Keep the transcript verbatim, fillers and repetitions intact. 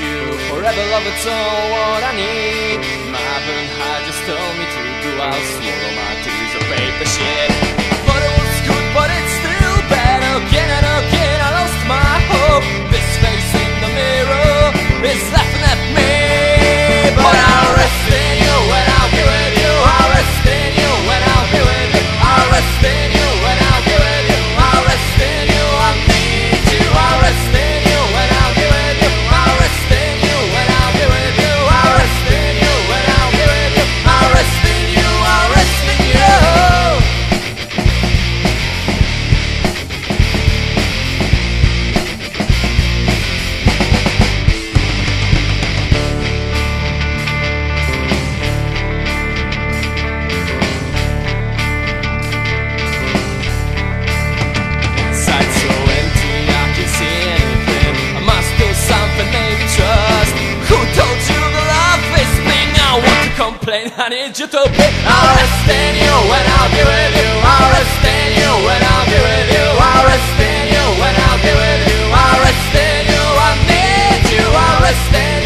You forever love, it's all what I need. My burn high just told me to go out, swallow my tears of paper shit. But it was good, but it's still bad. Again and again I lost my hope. This face in the mirror is laughing at me. But I'll rest in you and I'll be with you. I'll rest in you and I'll be with you. I'll rest in you and I'll be with you. I'll rest in you, I need you. I'll rest in you. I need you to be. I'll rest in you when I'll be with you. I'll rest in you when I'll be with you. I'll rest in you when I'll be with you. I'll rest in you, I need you. I'll rest in you.